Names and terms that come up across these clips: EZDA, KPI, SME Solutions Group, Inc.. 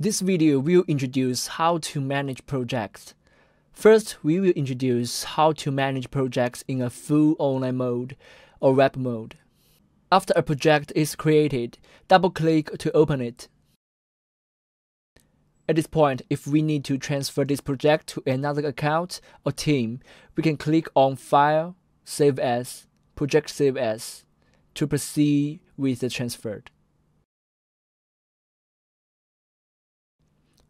This video will introduce how to manage projects. First, we will introduce how to manage projects in a full online mode or web mode. After a project is created, double-click to open it. At this point, if we need to transfer this project to another account or team, we can click on File, Save As, Project Save As to proceed with the transfer.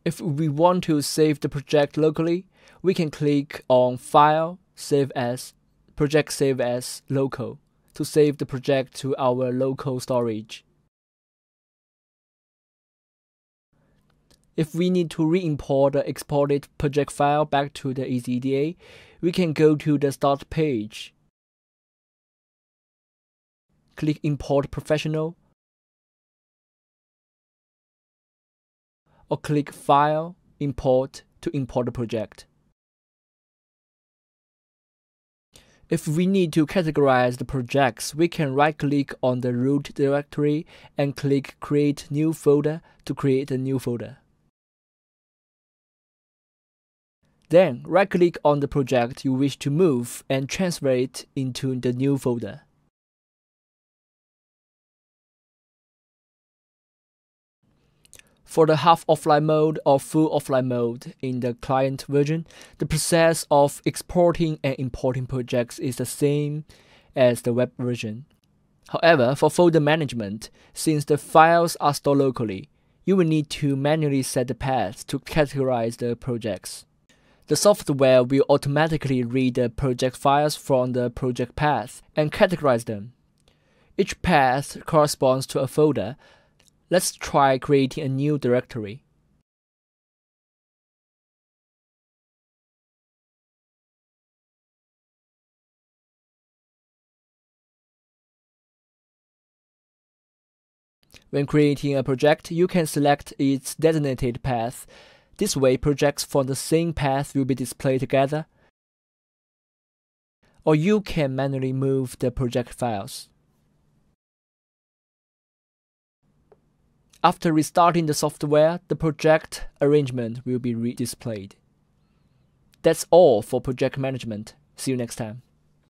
If we want to save the project locally, we can click on File, Save As, Project Save As Local to save the project to our local storage. If we need to re-import the exported project file back to the EZDA, we can go to the Start page. Click Import Professional, or click File, Import to import the project. If we need to categorize the projects, we can right-click on the root directory and click Create New Folder to create a new folder. Then, right-click on the project you wish to move and transfer it into the new folder. For the half offline mode or full offline mode in the client version, the process of exporting and importing projects is the same as the web version. However, for folder management, since the files are stored locally, you will need to manually set the path to categorize the projects. The software will automatically read the project files from the project path and categorize them. Each path corresponds to a folder. Let's try creating a new directory. When creating a project, you can select its designated path. This way, projects from the same path will be displayed together. Or you can manually move the project files. After restarting the software, the project arrangement will be displayed. That's all for project management. See you next time.